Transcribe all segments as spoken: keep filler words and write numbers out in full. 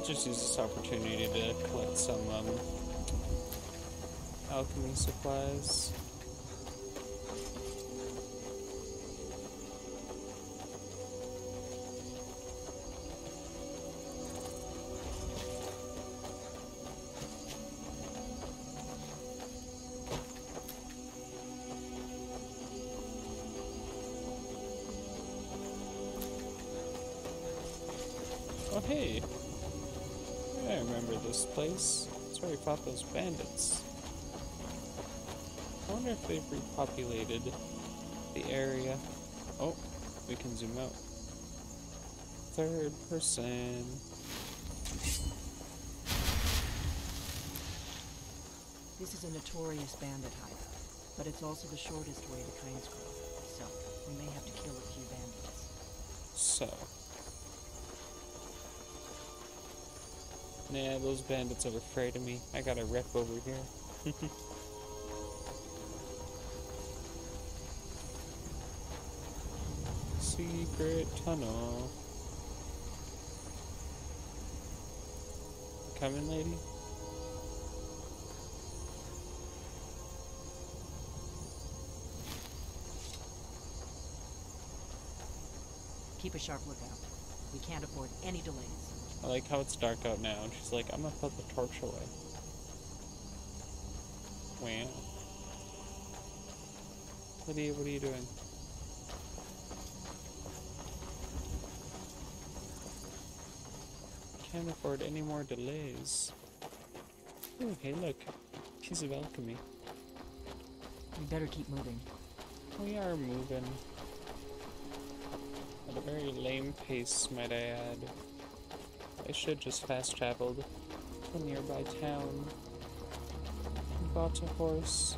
we'll just use this opportunity to collect some um, alchemy supplies. Place. That's where we fought those bandits. I wonder if they've repopulated the area. Oh, we can zoom out. Third person. This is a notorious bandit hideout, but it's also the shortest way to Kynesgrove, so we may have to kill a few bandits. So. Nah, those bandits are afraid of me. I got a rep over here. Secret tunnel. Coming, lady? Keep a sharp lookout. We can't afford any delays. I like how it's dark out now, and she's like, I'm gonna put the torch away. Wow. Lydia, what are you doing? Can't afford any more delays. Ooh, hey look. Piece of alchemy. We better keep moving. We are moving. At a very lame pace, might I add. I should just fast traveled to a nearby town and bought a horse.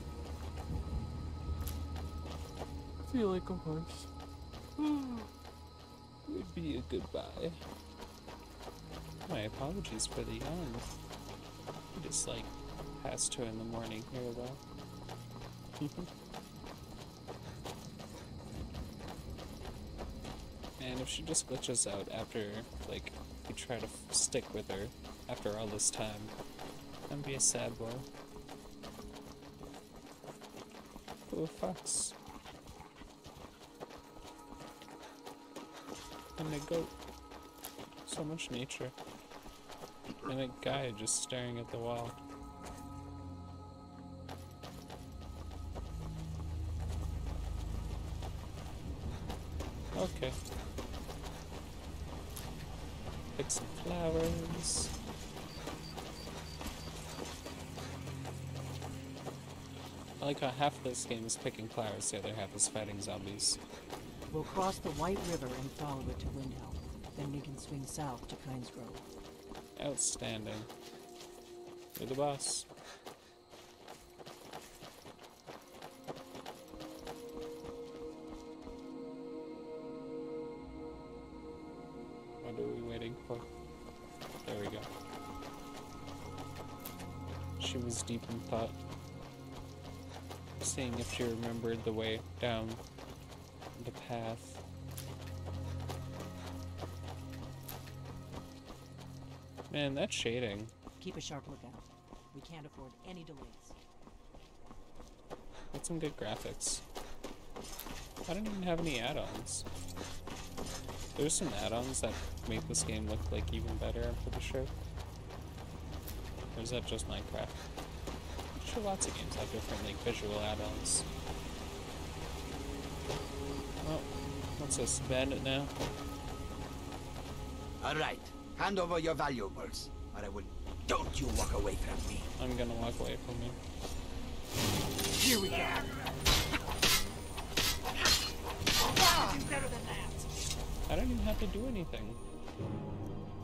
I feel like a horse. Would be a goodbye. My apologies for the yawn. It is like past two in the morning here though. And if she just glitches out after like we try to f stick with her after all this time, that'd be a sad boy. Ooh, fox. And a goat. So much nature. And a guy just staring at the wall. Okay. Pick some flowers. I like how half of this game is picking flowers, the other half is fighting zombies. We'll cross the White River and follow it to Windhelm. Then we can swing south to Kynesgrove. Outstanding. You're the boss. Deep in thought, seeing if she remembered the way down the path. Man, that's shading. Keep a sharp lookout. We can't afford any delays. That's some good graphics. I don't even have any add-ons. There's some add-ons that make this game look like even better, I'm pretty sure. Or is that just Minecraft? Sure, lots of games have different like visual add-ons. Oh, what's this, bandit now? All right, hand over your valuables, or I will. Don't you walk away from me. I'm gonna walk away from you. Here we go. I don't even have to do anything.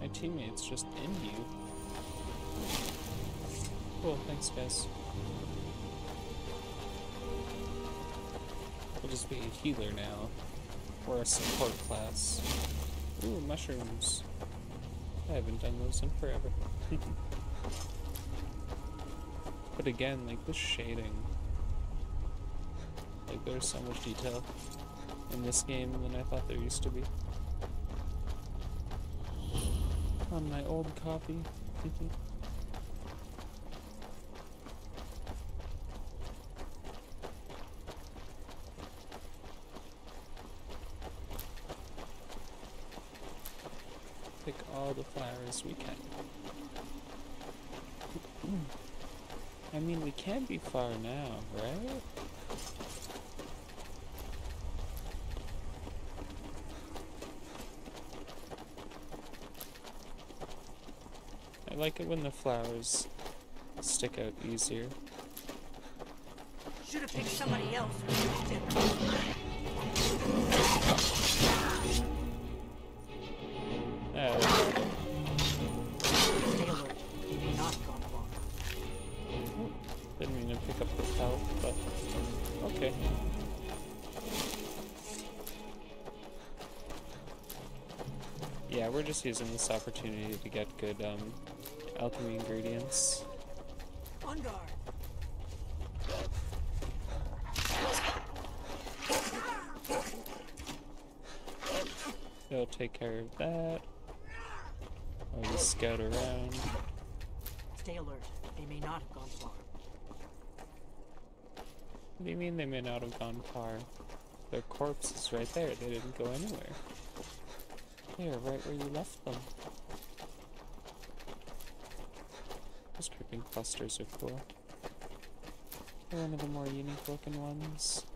My teammate's just in you. Cool, thanks guys. We'll just be a healer now. Or a support class. Ooh, mushrooms. I haven't done those in forever. But again, like the shading. Like there's so much detail in this game than I thought there used to be. on my old copy. Pick all the flowers we can. I mean, we can't be far now, right? I like it when the flowers stick out easier. Should have picked somebody else who did it. We're just using this opportunity to get good um, alchemy ingredients. On guard. They'll take care of that. I'll just scout around. Stay alert. They may not have gone far. What do you mean they may not have gone far? Their corpse is right there. They didn't go anywhere. Here, right where you left them. Those creeping clusters are cool. They're one of the more unique looking ones.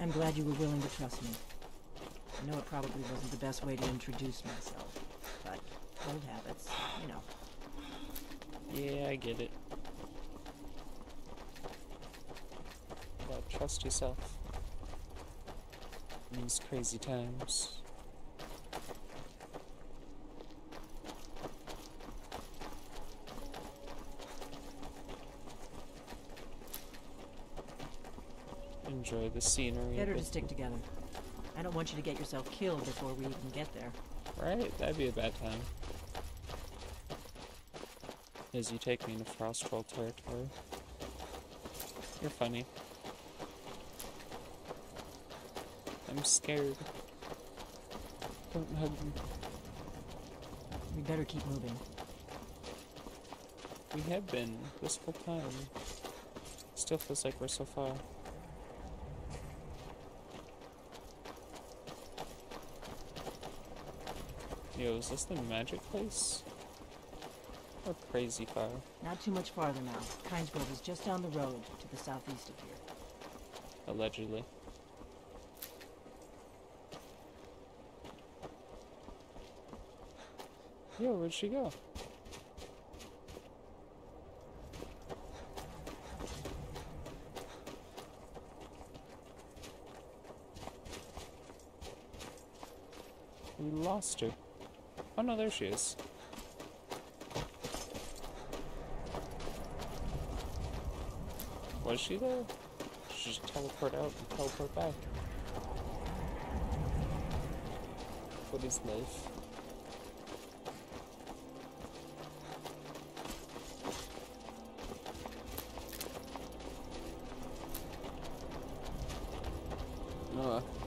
I'm glad you were willing to trust me. I know it probably wasn't the best way to introduce myself, but old habits, you know. Yeah, I get it. But trust yourself. These crazy times. Enjoy the scenery. Better to stick together. I don't want you to get yourself killed before we even get there. Right? That'd be a bad time. As you take me into Frostfall territory. You're funny. I'm scared. Don't hug me. We better keep moving. We have been this whole time. Still feels like we're so far. Yo, is this the magic place? Or crazy far? Not too much farther now. Kynesgrove is just down the road to the southeast of here. Allegedly. Yo, where'd she go? We lost her. Oh no, there she is. Was she there? She just teleported out and teleported back. What is life?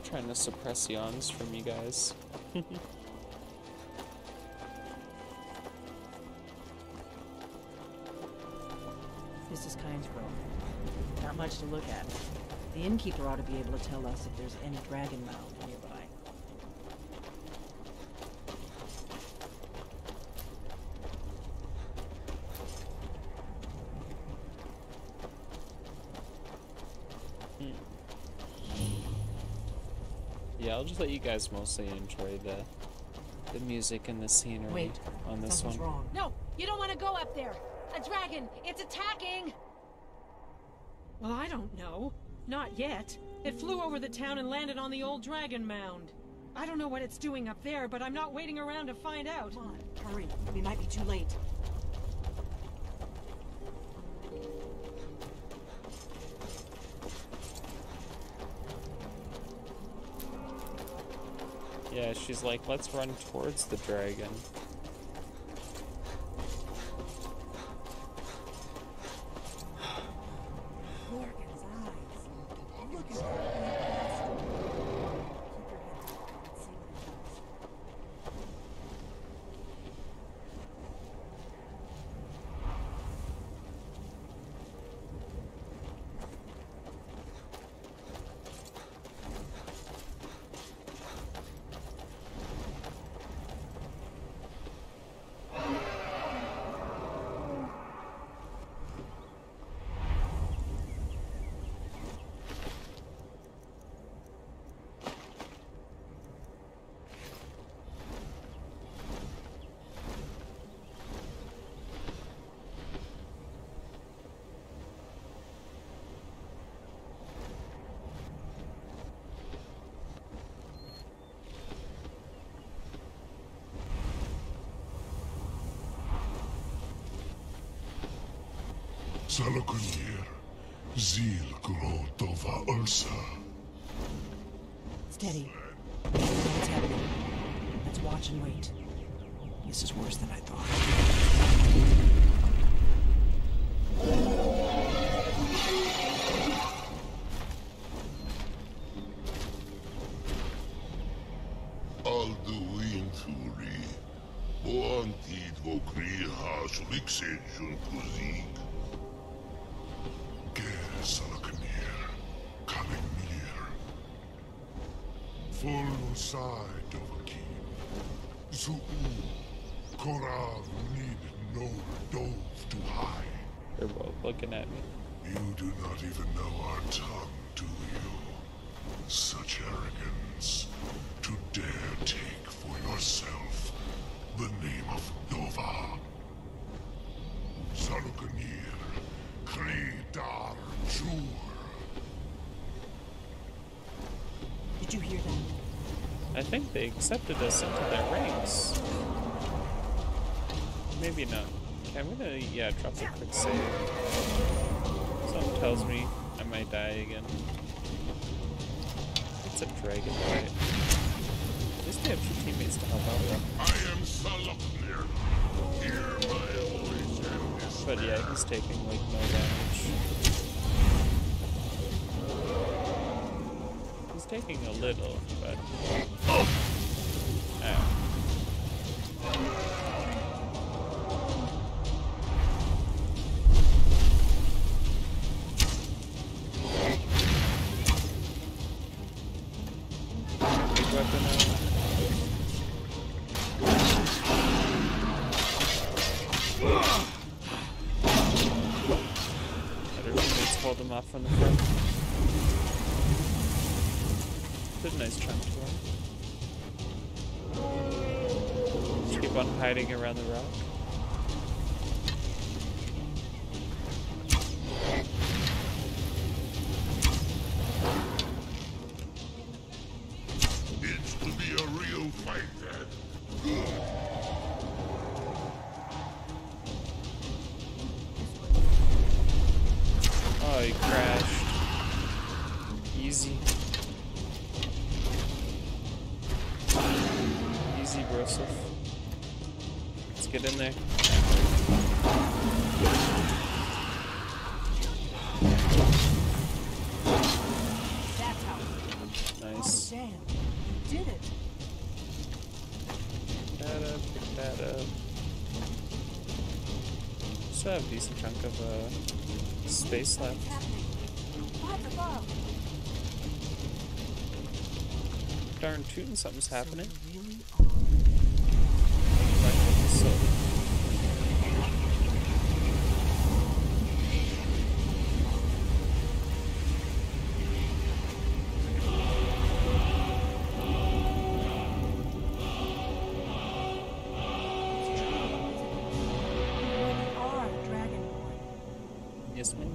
Trying to suppress yawns from you guys. This is Kynesgrove. Not much to look at. The innkeeper ought to be able to tell us if there's any dragon mound nearby. Yeah, I'll just let you guys mostly enjoy the the music and the scenery. Wait, on this one. Wrong. No, you don't want to go up there. A dragon, it's attacking. Well, I don't know. Not yet. It flew over the town and landed on the old dragon mound. I don't know what it's doing up there, but I'm not waiting around to find out. Come on, hurry. We might be too late. Yeah, she's like, let's run towards the dragon. Steady. What's happening? Let's watch and wait. This is worse than I thought. Alduin Turi, Boantid Vokrihas Lixejun Kuzik. Side of a king. Zuu, Koral need no dove to hide. They're both looking at me. You do not even know our tongue, do you? Such arrogance to dare take for yourself the name of Dova. Salukanir, Kredar, Jur. Did you hear that? I think they accepted us into their ranks. Maybe not. Okay, I'm gonna, yeah, drop the quick save. Something tells me I might die again. It's a dragon, right? At least they have two teammates to help out with. I am Salopnir. Hear my voice and despair. But yeah, he's taking like no damage. He's taking a little, but. Hiding around the rock. It's to be a real fight, Dad. Oh, he crashed. Easy. Easy, Broseph. Get in there. Nice. Damn, you did it. Pick that up, pick that up. Still have a decent chunk of uh, space left. Darn tootin', something's happening. So yes, ma'am.